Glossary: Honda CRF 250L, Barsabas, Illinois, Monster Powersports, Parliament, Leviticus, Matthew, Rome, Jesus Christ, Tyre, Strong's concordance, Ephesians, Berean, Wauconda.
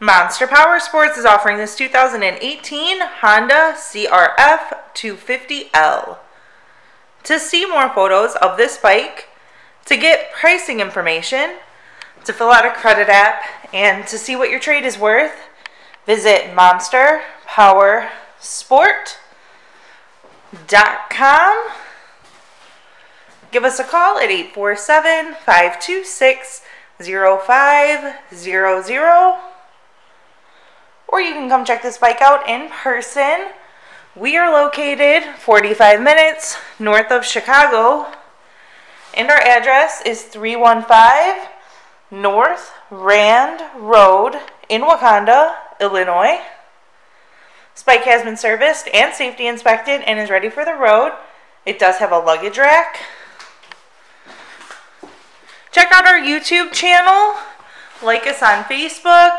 Monster Powersports is offering this 2018 Honda CRF 250L. To see more photos of this bike, to get pricing information, to fill out a credit app, and to see what your trade is worth, visit monsterpowersport.com. Give us a call at 847-526-0500. Or you can come check this bike out in person. We are located 45 minutes north of Chicago, and our address is 315 North Rand Road in Wauconda, Illinois. This bike has been serviced and safety inspected and is ready for the road. It does have a luggage rack. Check out our YouTube channel. Like us on Facebook.